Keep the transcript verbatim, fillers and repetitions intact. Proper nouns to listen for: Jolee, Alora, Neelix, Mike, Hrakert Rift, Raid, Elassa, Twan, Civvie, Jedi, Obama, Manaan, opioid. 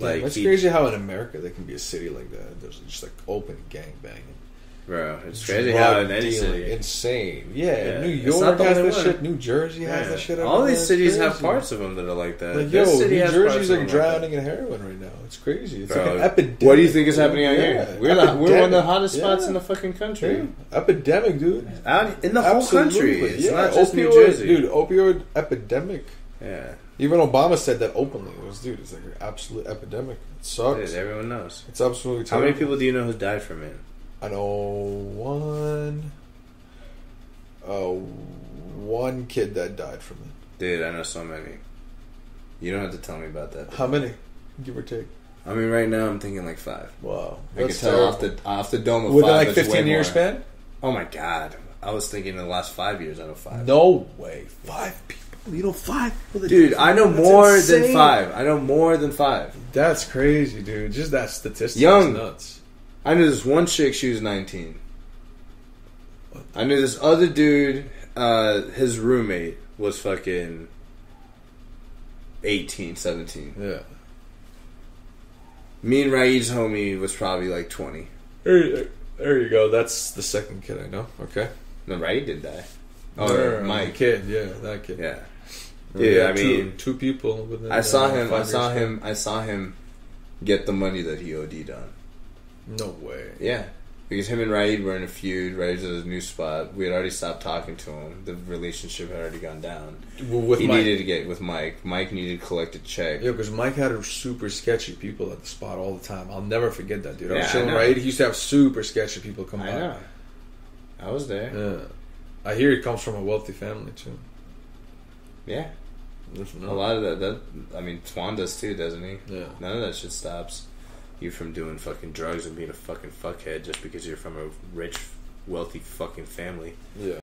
Like, yeah, it's crazy how in America there can be a city like that. There's just like open gangbanging. Bro, it's crazy how in any city. Insane. Yeah, yeah. New York has that shit. New Jersey yeah. has that shit. All these cities crazy. have parts of them that are like that. Like, yo, New Jersey's like drowning like in heroin right now. It's crazy. It's Bro, like an epidemic. What do you think is happening out yeah. here? We're, like, we're one of the hottest yeah. spots in the fucking country. Yeah. Epidemic, dude. Out in the whole Absolutely. country. It's yeah. not just opioid, New Jersey. Dude, opioid epidemic. Yeah. Even Obama said that openly. It was, dude, it's like an absolute epidemic. It sucks. Dude, everyone knows. It's absolutely terrible. How many people do you know who died from it? I know one. Oh, one kid that died from it. Dude, I know so many. You don't have to tell me about that. How many? Give or take. I mean, right now I'm thinking like five. Wow. I can tell off the, off the dome of five. Within like fifteen year span? Oh my God. I was thinking in the last five years I know five. No way. Five people. You know five people that Dude, I know more insane. than five. I know more than five. That's crazy, dude. Just that statistic Young. is nuts. I knew this one chick, she was nineteen. I knew this other dude, uh, his roommate was fucking eighteen, seventeen. Yeah. Me and Raid's homie was probably like twenty. There, there you go. That's the second kid I know. Okay. No, Raid did die. Oh, no, Mike. Kid. Yeah, that kid. Yeah. Yeah, I mean, two, two people within I saw uh, him, I saw him, ago. I saw him get the money that he OD'd on. No way. Yeah. Because him and Raid were in a feud. Raid's at his new spot. We had already stopped talking to him. The relationship had already gone down. Well, with he Mike. needed to get with Mike. Mike needed to collect a check. Yeah, because Mike had super sketchy people at the spot all the time. I'll never forget that, dude. I yeah, was showing Raid. He used to have super sketchy people come I by. Know. I was there. Yeah. I hear it comes from a wealthy family, too. Yeah. A lot of that, that... I mean, Twan does, too, doesn't he? Yeah. None of that shit stops you from doing fucking drugs and being a fucking fuckhead just because you're from a rich, wealthy fucking family. Yeah.